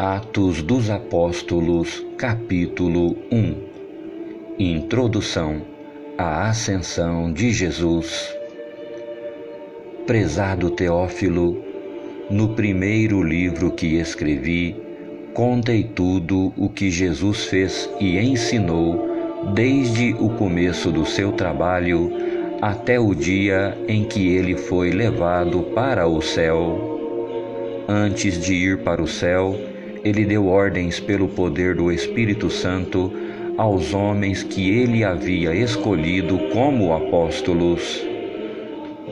Atos dos Apóstolos, capítulo 1. Introdução à Ascensão de Jesus. Prezado Teófilo, no primeiro livro que escrevi, contei tudo o que Jesus fez e ensinou desde o começo do seu trabalho até o dia em que ele foi levado para o céu. Antes de ir para o céu, ele deu ordens pelo poder do Espírito Santo aos homens que ele havia escolhido como apóstolos.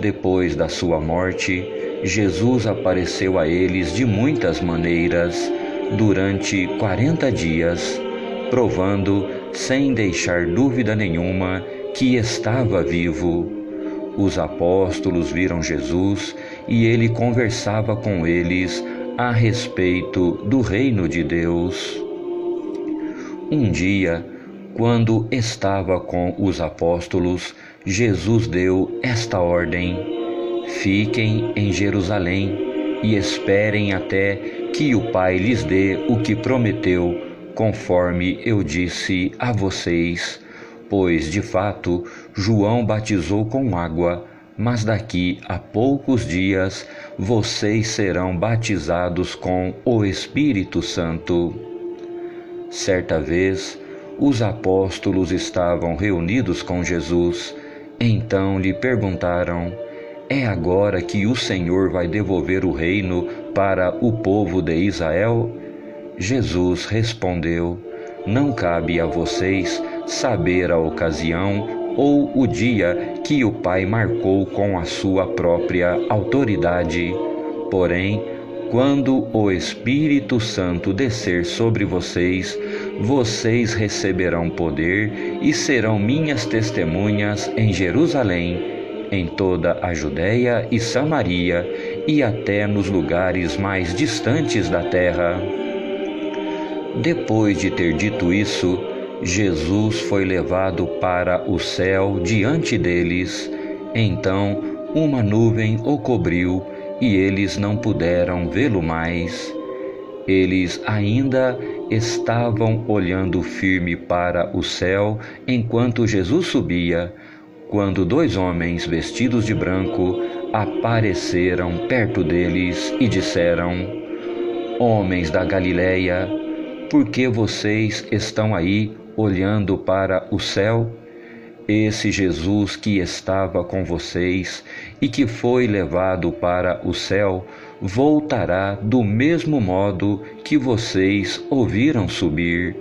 Depois da sua morte, Jesus apareceu a eles de muitas maneiras durante 40 dias, provando, sem deixar dúvida nenhuma, que estava vivo. Os apóstolos viram Jesus e ele conversava com eles a respeito do reino de Deus. Um dia, quando estava com os apóstolos, Jesus deu esta ordem: fiquem em Jerusalém e esperem até que o Pai lhes dê o que prometeu, conforme eu disse a vocês. Pois, de fato, João batizou com água, mas daqui a poucos dias vocês serão batizados com o Espírito Santo. Certa vez, os apóstolos estavam reunidos com Jesus. Então lhe perguntaram: é agora que o Senhor vai devolver o reino para o povo de Israel? Jesus respondeu: não cabe a vocês saber a ocasião ou o dia que o Pai marcou com a sua própria autoridade. Porém, quando o Espírito Santo descer sobre vocês, vocês receberão poder e serão minhas testemunhas em Jerusalém, em toda a Judeia e Samaria e até nos lugares mais distantes da terra. Depois de ter dito isso, Jesus foi levado para o céu diante deles. Então uma nuvem o cobriu e eles não puderam vê-lo mais. Eles ainda estavam olhando firme para o céu enquanto Jesus subia, quando 2 homens vestidos de branco apareceram perto deles e disseram: homens da Galiléia, por que vocês estão aí olhando para o céu? Esse Jesus que estava com vocês e que foi levado para o céu voltará do mesmo modo que vocês o viram subir.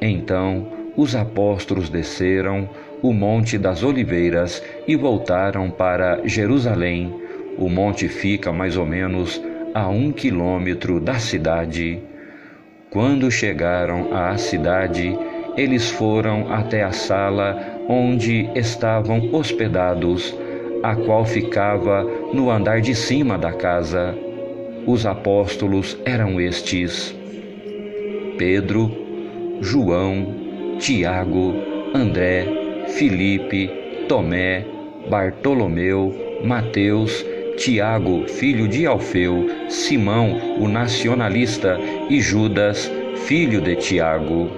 Então os apóstolos desceram o Monte das Oliveiras e voltaram para Jerusalém. O monte fica mais ou menos a 1 quilômetro da cidade. Quando chegaram à cidade, eles foram até a sala onde estavam hospedados, a qual ficava no andar de cima da casa. Os apóstolos eram estes: Pedro, João, Tiago, André, Filipe, Tomé, Bartolomeu, Mateus, Tiago, filho de Alfeu, Simão, o nacionalista, e Judas, filho de Tiago.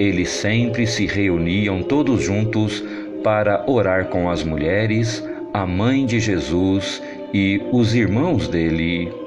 Eles sempre se reuniam todos juntos para orar com as mulheres, a mãe de Jesus e os irmãos dele.